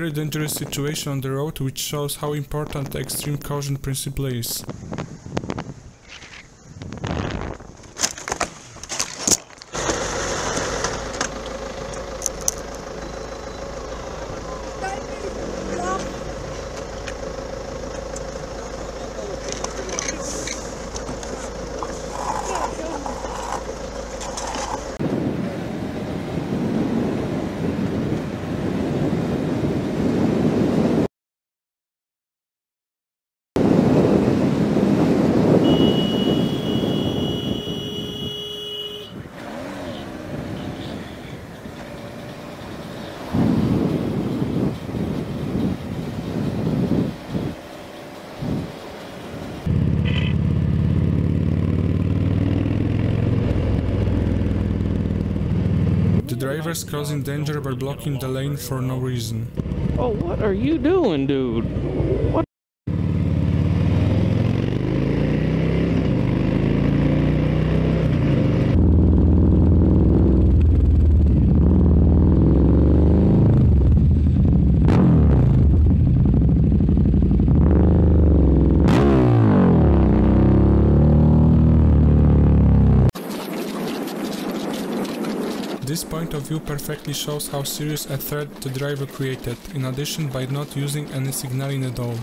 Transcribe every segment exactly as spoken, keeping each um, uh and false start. very dangerous situation on the road, which shows how important the extreme caution principle is. Drivers causing danger by blocking the lane for no reason. Oh, what are you doing, dude? What? This point of view perfectly shows how serious a threat the driver created, in addition by not using any signaling at all.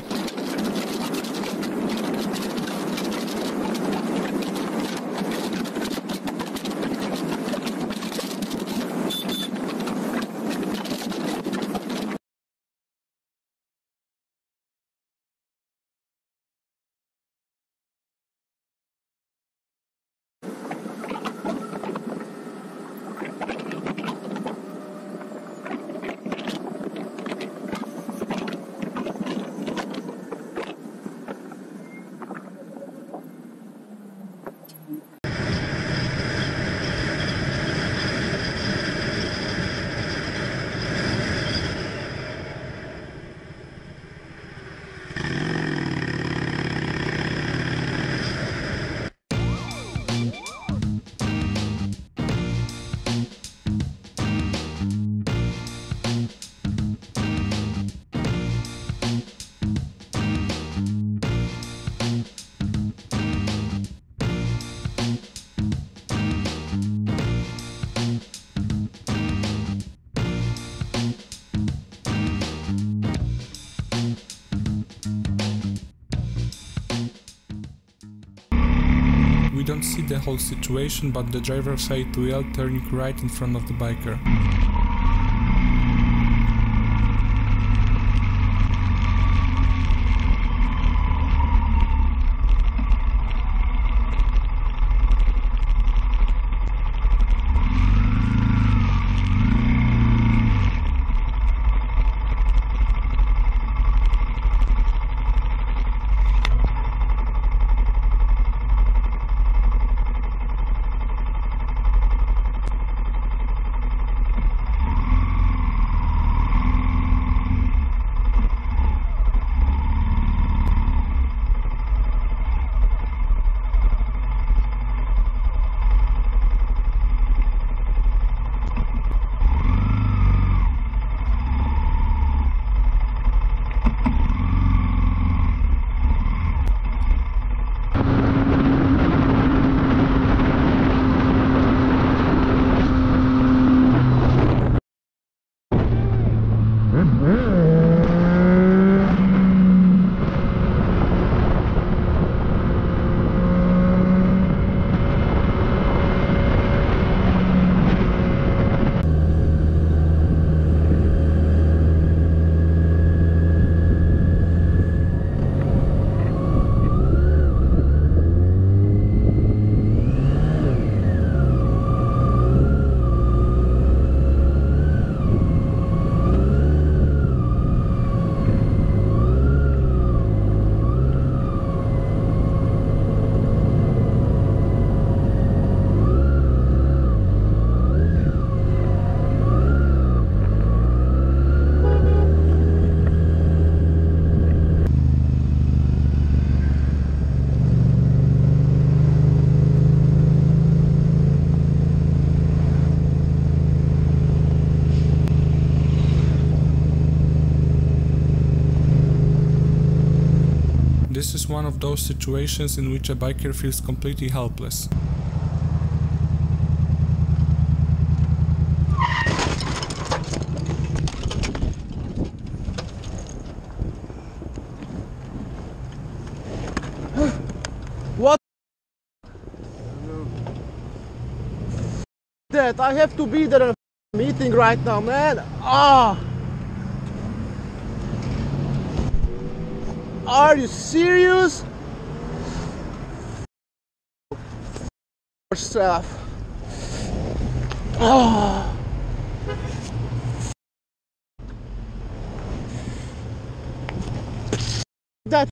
We don't see the whole situation, but the driver failed to yell, turning right in front of the biker. This is one of those situations in which a biker feels completely helpless. That I have to be there at a meeting right now, man. Ah, are you serious? F yourself. Ah. F that.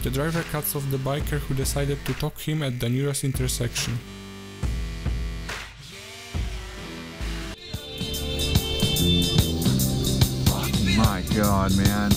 The driver cuts off the biker who decided to talk him at the nearest intersection. Oh my god, man.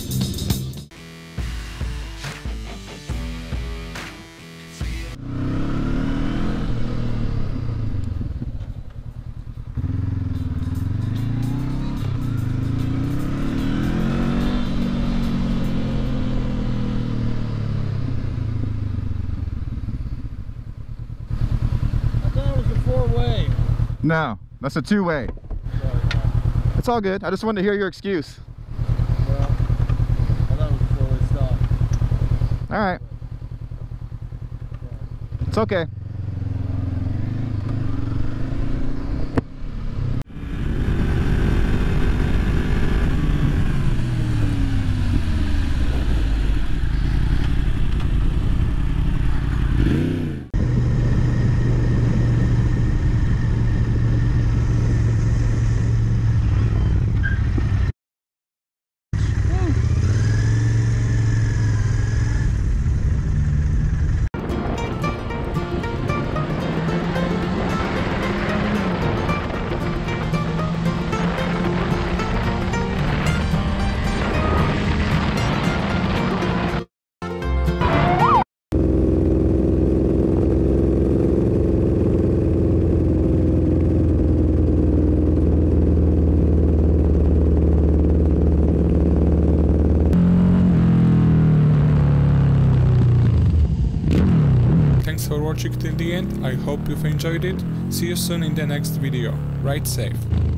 No, that's a two-way. It's all good. I just wanted to hear your excuse. Well, I thought it was a four-way stop. All right. It's okay. Thanks for watching till the end, I hope you've enjoyed it, see you soon in the next video, ride safe!